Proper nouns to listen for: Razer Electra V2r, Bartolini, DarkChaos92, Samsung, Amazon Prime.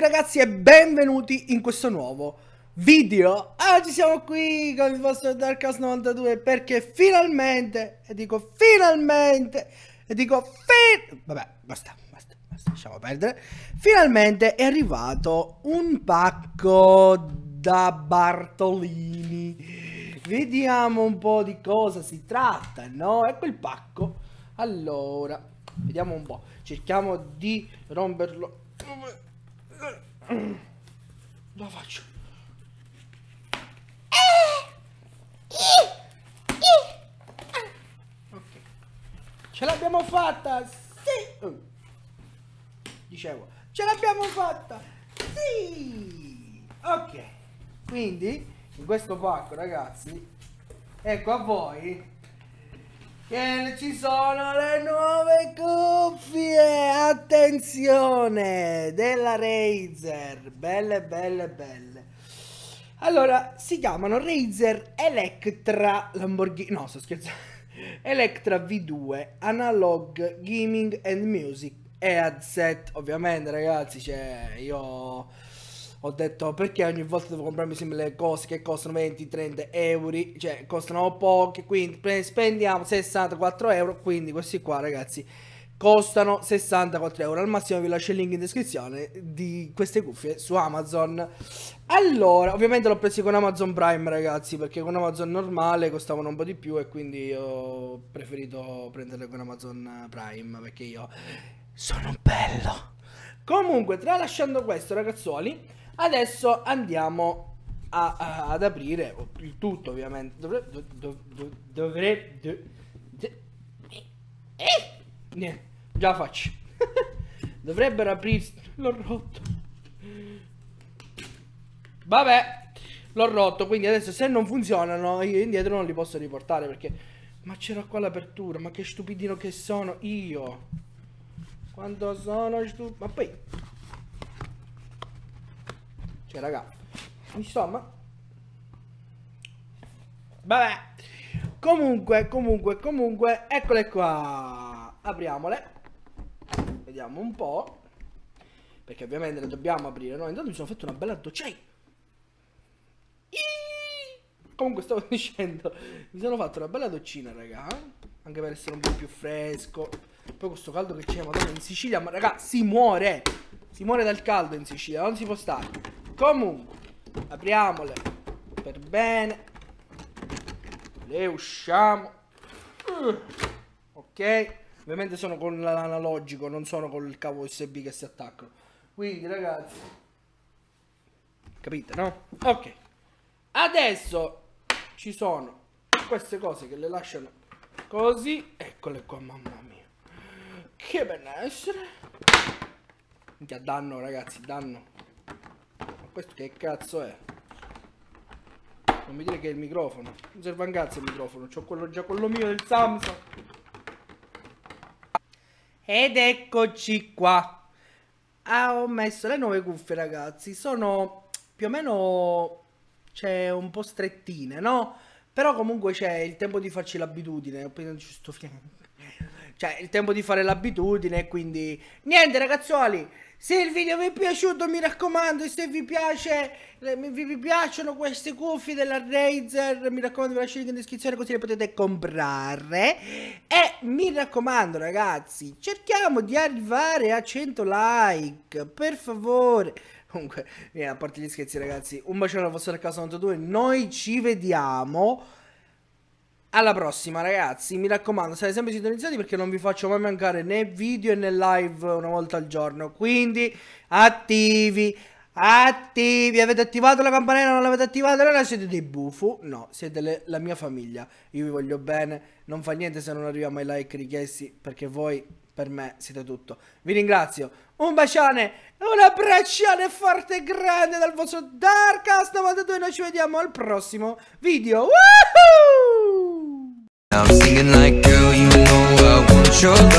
tutti ragazzi e benvenuti in questo nuovo video. Oggi siamo qui con il vostro DarkChaos92 perché finalmente, vabbè, basta, lasciamo perdere. Finalmente è arrivato un pacco da Bartolini. Vediamo un po' di cosa si tratta, no? Ecco il pacco. Allora, vediamo un po', cerchiamo di romperlo. Lo faccio. Ok, ce l'abbiamo fatta. Sì, dicevo, ce l'abbiamo fatta. Sì, ok. Quindi in questo pacco ragazzi, ecco a voi che ci sono le nuove cuffie, attenzione, della Razer, belle. Allora, si chiamano Razer Electra Lamborghini, no sto scherzando, Electra V2 Analog Gaming and Music e headset. Ovviamente ragazzi, cioè io ho detto perché ogni volta devo comprarmi sempre le cose che costano 20-30 euro, cioè costano poche, quindi spendiamo 64 euro, quindi questi qua ragazzi costano 64 euro, al massimo vi lascio il link in descrizione di queste cuffie su Amazon. Allora, ovviamente l'ho preso con Amazon Prime ragazzi, perché con Amazon normale costavano un po' di più e quindi ho preferito prenderle con Amazon Prime perché io sono un bello. Comunque, tralasciando questo ragazzuoli, adesso andiamo ad aprire il tutto, ovviamente. Già faccio. Dovrebbero aprirsi. L'ho rotto. Vabbè, l'ho rotto. Quindi adesso se non funzionano, io indietro non li posso riportare perché... Ma c'era qua l'apertura, ma che stupidino che sono io. Quanto sono stupido. Ma poi... Cioè raga, insomma, vabbè, comunque, eccole qua, apriamole, vediamo un po', perché ovviamente le dobbiamo aprire, no? Intanto mi sono fatto una bella doccia. Comunque stavo dicendo, mi sono fatto una bella doccina raga, anche per essere un po' più fresco, poi questo caldo che c'è, madonna, in Sicilia, ma raga, si muore dal caldo in Sicilia, non si può stare. Comunque, apriamole per bene, le usciamo, ok, ovviamente sono con l'analogico, non sono con il cavo USB che si attaccano, quindi ragazzi, capite no? Ok, adesso ci sono queste cose che le lasciano così, eccole qua, mamma mia, che benessere, minchia danno ragazzi, danno. Questo che cazzo è? Non mi dire che è il microfono. Non serve un cazzo il microfono. C'ho quello già, quello mio del Samsung. Ed eccoci qua. Ah, ho messo le nuove cuffie ragazzi. Sono più o meno, cioè, un po' strettine, no? Però comunque c'è il tempo di farci l'abitudine. Ho preso sto fianco. Cioè, il tempo di fare l'abitudine, quindi... Niente, ragazzuoli, se il video vi è piaciuto, mi raccomando, se vi piace, vi piacciono queste cuffie della Razer, mi raccomando, vi lascio il link in descrizione così le potete comprare. E mi raccomando, ragazzi, cerchiamo di arrivare a 100 like, per favore. Comunque, a parte gli scherzi, ragazzi, un bacione al vostro DarkChaos92, noi ci vediamo... Alla prossima ragazzi, mi raccomando, state sempre sintonizzati perché non vi faccio mai mancare né video né live una volta al giorno. Quindi attivi, avete attivato la campanella, non l'avete attivata, allora siete dei bufu, no, siete la mia famiglia, io vi voglio bene, non fa niente se non arriviamo ai like richiesti perché voi per me siete tutto. Vi ringrazio, un bacione, un abbraccione forte e grande dal vostro DarkChaos92, noi ci vediamo al prossimo video. Woohoo! I'm singing like, girl, you know I want your love.